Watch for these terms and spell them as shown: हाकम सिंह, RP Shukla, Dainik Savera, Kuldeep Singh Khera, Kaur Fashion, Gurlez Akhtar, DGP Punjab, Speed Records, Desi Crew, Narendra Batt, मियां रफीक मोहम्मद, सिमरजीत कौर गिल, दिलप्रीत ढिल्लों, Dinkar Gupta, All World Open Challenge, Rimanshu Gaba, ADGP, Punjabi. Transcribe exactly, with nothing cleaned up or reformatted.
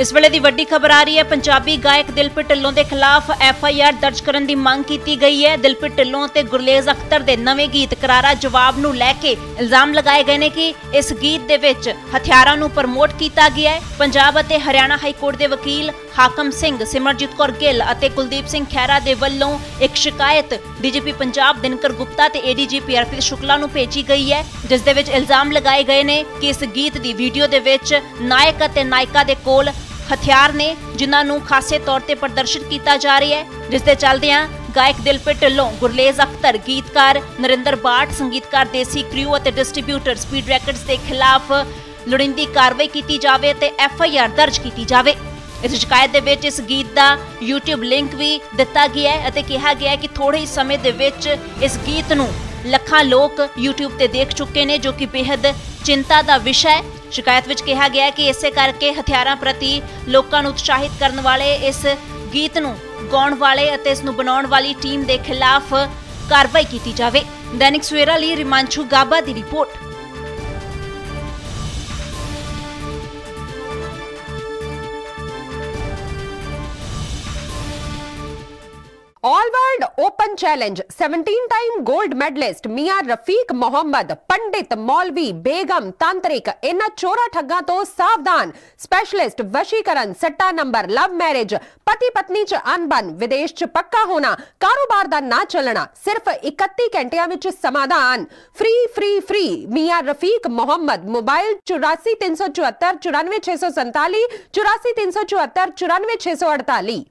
इस वेले दी वड्डी खबर आ रही है। पंजाबी गायक दिलप्रीत ढिल्लों के खिलाफ एफ आई आर दर्ज करने की मांग की गई है। दिलप्रीत ढिल्लों ते गुरलेज अख्तर के नवे गीत करारा जवाब नूं लैके इल्जाम लगाए गए हैं कि इस गीत दे विच हथियारां नूं प्रमोट किया गया है। पंजाब अते हरियाणा हाई कोर्ट के वकील हाकम सिंह सिमरजीत कौर गिल अते कुलदीप सिंह खैरा दे वल्लों एक शिकायत डीजीपी पंजाब दिनकर गुप्ता ते एडीजीपी आरपी शुक्ला नूं भेजी गई है, जिस दे विच इल्जाम लगाए गए ने कि इस गीत की वीडियो दे विच नायक अते नायिका दे कोल हथियार ने जिन्होंने खासे तौर पर प्रदर्शित किया जा रहा है, जिसके चलदियां गायक दिलप्रीत ढिल्लों, गुरलेज अख्तर, गीतकार नरेंद्र बाट, संगीतकार देसी क्रू और डिस्ट्रीब्यूटर स्पीड रिकॉर्ड्स के खिलाफ लुड़ींदी कार्रवाई की जाए तो एफ आई आर दर्ज की जाए। इस शिकायत के इस गीत का यूट्यूब लिंक भी दिता गया है और कहा गया है कि थोड़े ही समय के इस गीत को लखां लोग यूट्यूब पर देख चुके हैं, जो कि बेहद चिंता का विषय है। शिकायत में कहा गया कि इसे करके हथियारों प्रति लोगों को उत्साहित करने वाले, इस गीत को गाने वाले और इस बनाने वाली टीम के खिलाफ कार्रवाई की जाए। दैनिक सवेरा लिए रिमांशु गाबा की report. All world open challenge सत्रह टाइम गोल्ड मेडलिस्ट मियां रफीक मोहम्मद, पंडित, मौलवी, बेगम, तांत्रिक, इन्हां चोरा ठग्गां तो सावधान। स्पेशलिस्ट वशीकरण, सट्टा नंबर, लव मैरिज, पति पत्नी च अनबन, विदेश च पक्का होना, कारोबार दा ना चलना, सिर्फ इकत्ती घंटियां विच समाधान। फ्री फ्री फ्री मियां रफीक मोहम्मद। मोबाइल चौरासी तीन सौ चौहत्तर चौरानवे छे सौ संताली, चौरासी तीन सौ चौहत्तर चौरानवे छे सौ अड़ताली।